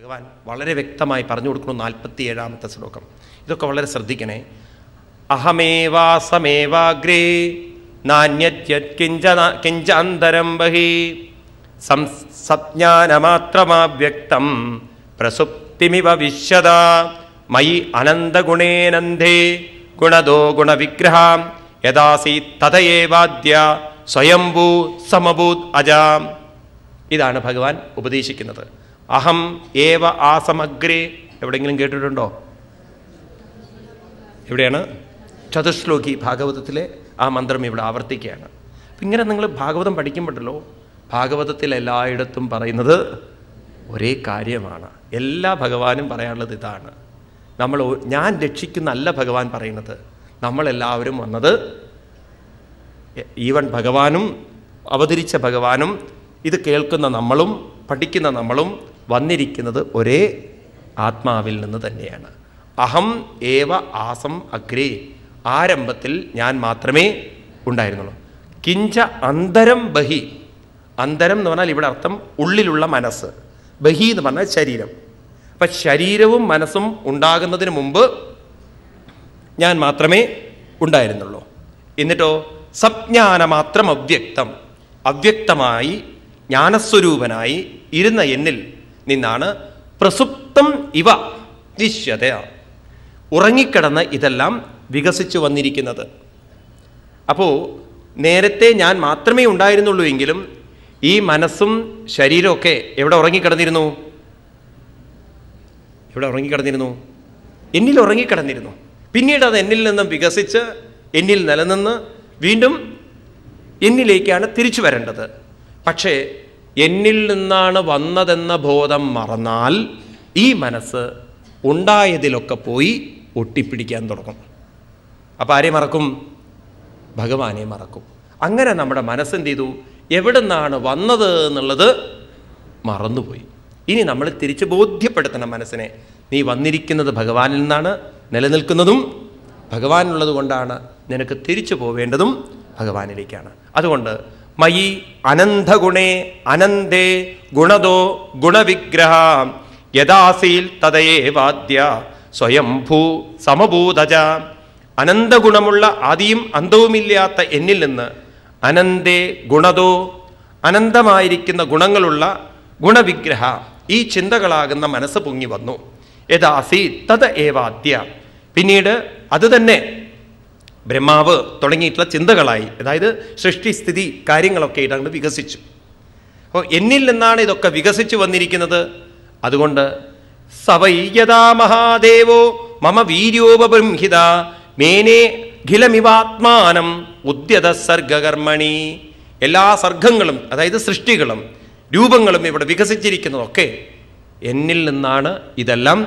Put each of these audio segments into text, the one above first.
ഭഗവാൻ വളരെ വ്യക്തമായി പറഞ്ഞു കൊടുക്കുന്നു 47-ാമത്തെ ശ്ലോകം. ഇതൊക്കെ വളരെ ശ്രദ്ധിക്കണേ. അഹമേവാസമേവാഗ്രേ നാന്യത്യത്കിഞ്ചാന്തരം ബഹി സംസജ്ഞാനമാത്രമാവ്യക്തം പ്രസുപ്തിമിവ വിശ്യത മയി അനന്തഗുണേനന്ധേ ഗുണദോ ഗുണവിഗ്രഹം യദാസീത് തഥയേവാദ്യ സ്വയംഭൂ സമഭൂത് അജാം. ഇതാണ് ഭഗവാൻ ഉപദേശിക്കുന്നത്. അഹം ഏവ ആസമഗ്രേ എവിടെയെങ്കിലും കേട്ടിട്ടുണ്ടോ? എവിടെയാണ്? ചതുശ്ലോകി ഭാഗവതത്തിലെ ആ മന്ത്രം ഇവിടെ ആവർത്തിക്കുകയാണ്. അപ്പം ഇങ്ങനെ നിങ്ങൾ ഭാഗവതം പഠിക്കുമ്പോഴല്ലോ ഭാഗവതത്തിൽ എല്ലായിടത്തും പറയുന്നത് ഒരേ കാര്യമാണ്. എല്ലാ ഭഗവാനും പറയാനുള്ളത് ഇതാണ്. ഞാൻ രക്ഷിക്കുന്നല്ല ഭഗവാൻ പറയുന്നത്. നമ്മളെല്ലാവരും വന്നത്, ഈവൻ ഭഗവാനും അവതരിച്ച ഭഗവാനും ഇത് കേൾക്കുന്ന നമ്മളും പഠിക്കുന്ന നമ്മളും വന്നിരിക്കുന്നത് ഒരേ ആത്മാവിൽ നിന്ന് തന്നെയാണ്. അഹം ഏവ ആസം അഗ്രേ, ആരംഭത്തിൽ ഞാൻ മാത്രമേ ഉണ്ടായിരുന്നുള്ളൂ. കിഞ്ച അന്തരം ബഹി, അന്തരം എന്ന് പറഞ്ഞാൽ ഇവിടെ അർത്ഥം ഉള്ളിലുള്ള മനസ്സ്, ബഹി എന്ന് പറഞ്ഞാൽ ശരീരം. അപ്പം ശരീരവും മനസ്സും ഉണ്ടാകുന്നതിന് മുമ്പ് ഞാൻ മാത്രമേ ഉണ്ടായിരുന്നുള്ളൂ. എന്നിട്ടോ സജ്ഞാനമാത്രം അവ്യക്തം, അവ്യക്തമായി ജ്ഞാനസ്വരൂപനായി ഇരുന്ന എന്നിൽ നിന്നാണ് പ്രസുപ്തം ഇവ വിശ്യത, ഉറങ്ങിക്കിടന്ന് ഇതെല്ലാം വികസിച്ചു വന്നിരിക്കുന്നത്. അപ്പോൾ നേരത്തെ ഞാൻ മാത്രമേ ഉണ്ടായിരുന്നുള്ളൂ എങ്കിലും ഈ മനസ്സും ശരീരമൊക്കെ എവിടെ ഉറങ്ങിക്കിടന്നിരുന്നു? എവിടെ ഉറങ്ങിക്കിടന്നിരുന്നു? എന്നിൽ ഉറങ്ങിക്കിടന്നിരുന്നു. പിന്നീട് അത് എന്നിൽ നിന്നും വികസിച്ച് എന്നിൽ നിലനിന്ന് വീണ്ടും എന്നിലേക്കാണ് തിരിച്ചു വരേണ്ടത്. പക്ഷേ എന്നിൽ നിന്നാണ് വന്നതെന്ന ബോധം മറന്നാൽ ഈ മനസ്സ് ഉണ്ടായതിലൊക്കെ പോയി ഒട്ടിപ്പിടിക്കാൻ തുടങ്ങും. അപ്പോൾ ആരെ മറക്കും? ഭഗവാനെ മറക്കും. അങ്ങനെ നമ്മുടെ മനസ്സെന്ത് ചെയ്തു? എവിടെ നിന്നാണ് വന്നത് എന്നുള്ളത് മറന്നുപോയി. ഇനി നമ്മൾ തിരിച്ച് ബോധ്യപ്പെടുത്തണം മനസ്സിനെ, നീ വന്നിരിക്കുന്നത് ഭഗവാനിൽ നിന്നാണ്, നിലനിൽക്കുന്നതും ഭഗവാനുള്ളത് കൊണ്ടാണ്, നിനക്ക് തിരിച്ചു പോവേണ്ടതും ഭഗവാനിലേക്കാണ്. അതുകൊണ്ട് മയി അനന്തഗുണേ അനന്തേ ഗുണദോ ഗുണവിഗ്രഹ യഥാസീൽ തഥയേവാദ്യ സ്വയംഭൂ സമഭൂതജ. അനന്തഗുണമുള്ള ആദിയും അന്തവുമില്ലാത്ത എന്നിൽ നിന്ന് അനന്തേ ഗുണദോ, അനന്തമായിരിക്കുന്ന ഗുണങ്ങളുള്ള ഗുണവിഗ്രഹ, ഈ ചിന്തകളാകുന്ന മനസ്സ് പൊങ്ങി വന്നു. യഥാസി തഥയേവാദ്യ, പിന്നീട് അത് തന്നെ ബ്രഹ്മാവ് തുടങ്ങിയിട്ടുള്ള ചിന്തകളായി, അതായത് സൃഷ്ടിസ്ഥിതി കാര്യങ്ങളൊക്കെ ഇതങ്ങോട്ട് വികസിച്ചു. അപ്പോൾ എന്നിൽ നിന്നാണ് ഇതൊക്കെ വികസിച്ചു വന്നിരിക്കുന്നത്. അതുകൊണ്ട് സവൈയതാ മഹാദേവോ മമ വീര്യോപബൃംഹിത മേനേ ഖിലമിവാത്മാനം ഉദ്യത സർഗകർമ്മണി. എല്ലാ സർഗങ്ങളും, അതായത് സൃഷ്ടികളും രൂപങ്ങളും ഇവിടെ വികസിച്ചിരിക്കുന്നതൊക്കെ എന്നിൽ നിന്നാണ് ഇതെല്ലാം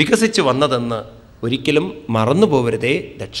വികസിച്ചു വന്നതെന്ന് ഒരിക്കലും മറന്നു പോകരുതേ ദക്ഷ.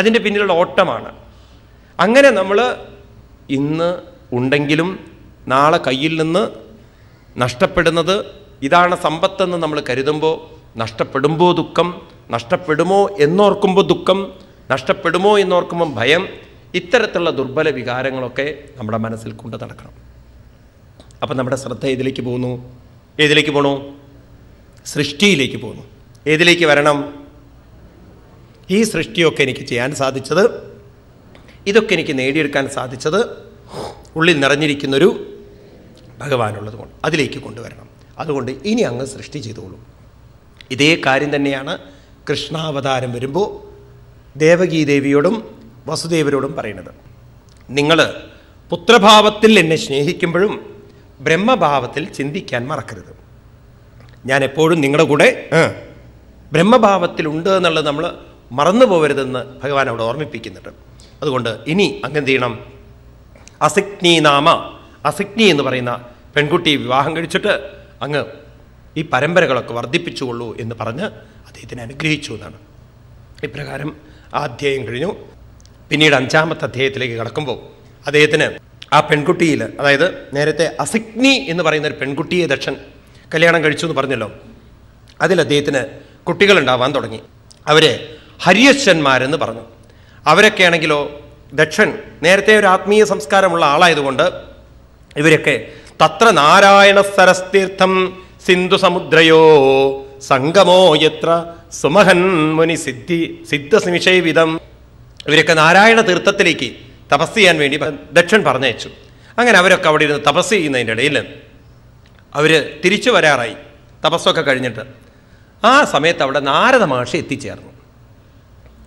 അതിൻ്റെ പിന്നിലുള്ള ഓട്ടമാണ്. അങ്ങനെ നമ്മൾ ഇന്ന് ഉണ്ടെങ്കിലും നാളെ കയ്യിൽ നിന്ന് നഷ്ടപ്പെടുന്നത്, ഇതാണ് സമ്പത്തെന്ന് നമ്മൾ കരുതുമ്പോൾ നഷ്ടപ്പെടുമ്പോൾ ദുഃഖം, നഷ്ടപ്പെടുമോ എന്നോർക്കുമ്പോൾ ദുഃഖം, നഷ്ടപ്പെടുമോ എന്നോർക്കുമ്പോൾ ഭയം, ഇത്തരത്തിലുള്ള ദുർബല വികാരങ്ങളൊക്കെ നമ്മുടെ മനസ്സിൽ കൊണ്ട് നടക്കണം. അപ്പം നമ്മുടെ ശ്രദ്ധ ഇതിലേക്ക് പോകുന്നു. ഏതിലേക്ക് പോകണു? സൃഷ്ടിയിലേക്ക് പോകുന്നു. ഏതിലേക്ക് വരണം? ഈ സൃഷ്ടിയൊക്കെ എനിക്ക് ചെയ്യാൻ സാധിച്ചത്, ഇതൊക്കെ എനിക്ക് നേടിയെടുക്കാൻ സാധിച്ചത് ഉള്ളിൽ നിറഞ്ഞിരിക്കുന്നൊരു ഭഗവാനുള്ളത് കൊണ്ട്, അതിലേക്ക് കൊണ്ടുവരണം. അതുകൊണ്ട് ഇനി അങ്ങ് സൃഷ്ടി ചെയ്തോളൂ. ഇതേ കാര്യം തന്നെയാണ് കൃഷ്ണാവതാരം വരുമ്പോൾ ദേവകീദേവിയോടും വസുദേവരോടും പറയുന്നത്. നിങ്ങൾ പുത്രഭാവത്തിൽ എന്നെ സ്നേഹിക്കുമ്പോഴും ബ്രഹ്മഭാവത്തിൽ ചിന്തിക്കാൻ മറക്കരുത്. ഞാൻ എപ്പോഴും നിങ്ങളുടെ കൂടെ ബ്രഹ്മഭാവത്തിലുണ്ട് എന്നുള്ളത് നമ്മൾ മറന്നു പോകരുതെന്ന് ഭഗവാൻ അവിടെ ഓർമ്മിപ്പിക്കുന്നുണ്ട്. അതുകൊണ്ട് ഇനി അങ്ങെന്ത് ചെയ്യണം? അസിഗ്നി നാമ, അസിഗ്നി എന്ന് പറയുന്ന പെൺകുട്ടി വിവാഹം കഴിച്ചിട്ട് അങ്ങ് ഈ പരമ്പരകളൊക്കെ വർദ്ധിപ്പിച്ചുകൊള്ളൂ എന്ന് പറഞ്ഞ് അദ്ദേഹത്തിനെ അനുഗ്രഹിച്ചു എന്നാണ്. ഇപ്രകാരം ആ അധ്യായം കഴിഞ്ഞു. പിന്നീട് അഞ്ചാമത്തെ അധ്യായത്തിലേക്ക് കടക്കുമ്പോൾ അദ്ദേഹത്തിന് ആ പെൺകുട്ടിയിൽ, അതായത് നേരത്തെ അസിഗ്നി എന്ന് പറയുന്ന ഒരു പെൺകുട്ടിയെ ദക്ഷൻ കല്യാണം കഴിച്ചു എന്ന് പറഞ്ഞല്ലോ, അതിൽ അദ്ദേഹത്തിന് കുട്ടികളുണ്ടാവാൻ തുടങ്ങി. അവരെ ഹര്യശ്വന്മാരെന്ന് പറഞ്ഞു. അവരൊക്കെ ആണെങ്കിലോ ദക്ഷൻ നേരത്തെ ഒരു ആത്മീയ സംസ്കാരമുള്ള ആളായതുകൊണ്ട് ഇവരൊക്കെ തത്ര നാരായണ സരസ്തീർത്ഥം സിന്ധു സമുദ്രയോ സംഗമോ യത്ര സുമഹൻ മുനി സിദ്ധനിമിഷൈവിധം, ഇവരൊക്കെ നാരായണ തീർത്ഥത്തിലേക്ക് തപസ് ചെയ്യാൻ വേണ്ടി ദക്ഷൻ പറഞ്ഞയച്ചു. അങ്ങനെ അവരൊക്കെ അവിടെ ഇരുന്ന് തപസ് ചെയ്യുന്നതിൻ്റെ ഇടയിൽ അവർ തിരിച്ചു വരാറായി, തപസ്സൊക്കെ കഴിഞ്ഞിട്ട്. ആ സമയത്ത് അവിടെ നാരദ മഹർഷി എത്തിച്ചേർന്നു.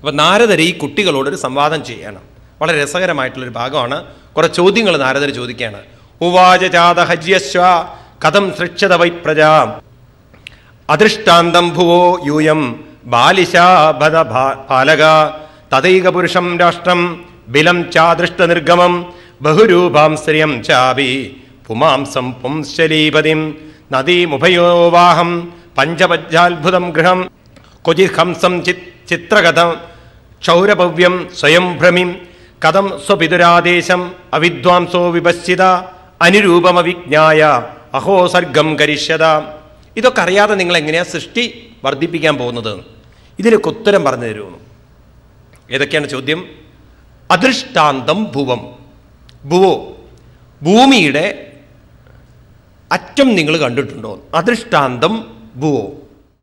അപ്പോൾ നാരദർ ഈ കുട്ടികളോടൊരു സംവാദം ചെയ്യണം. വളരെ രസകരമായിട്ടുള്ളൊരു ഭാഗമാണ്. കുറേ ചോദ്യങ്ങൾ നാരദർ ചോദിക്കുകയാണ്. ഉവാചജാത ഹജ്യശ്വ കഥം സൃക്ഷത വൈ പ്രജാ അദൃഷ്ടാന്തം ഭുവോ യൂയം ബാലിശാലക തഥൈക പുരുഷം രാഷ്ട്രം ബിലം ചാദൃഷ്ട നിർഗമം ബഹുരൂപാം ശ്രിയം ചാപി പുമാംസം പുംശലീപതിം നദീമുഭയോവാഹം പഞ്ചപജ്ജാത്ഭുതം ഗൃഹം കൊജിഹംസം ചിത്രകഥം ക്ഷൗരഭവ്യം സ്വയം ഭ്രമിം കഥം സ്വപിതുരാദേശം അവിദ്വാംസോ വിപശ്ചിത അനുരൂപമവിജ്ഞായ അഹോ സർഗം കരിഷ്യത. ഇതൊക്കെ അറിയാതെ നിങ്ങൾ എങ്ങനെയാണ് സൃഷ്ടി വർദ്ധിപ്പിക്കാൻ പോകുന്നത്? ഇതിനൊക്കെ ഉത്തരം പറഞ്ഞു തരുമെന്ന്. ഏതൊക്കെയാണ് ചോദ്യം? അദൃഷ്ടാന്തം ഭുവം, ഭുവോ ഭൂമിയുടെ അറ്റം നിങ്ങൾ കണ്ടിട്ടുണ്ടോ? അദൃഷ്ടാന്തം ഭുവോ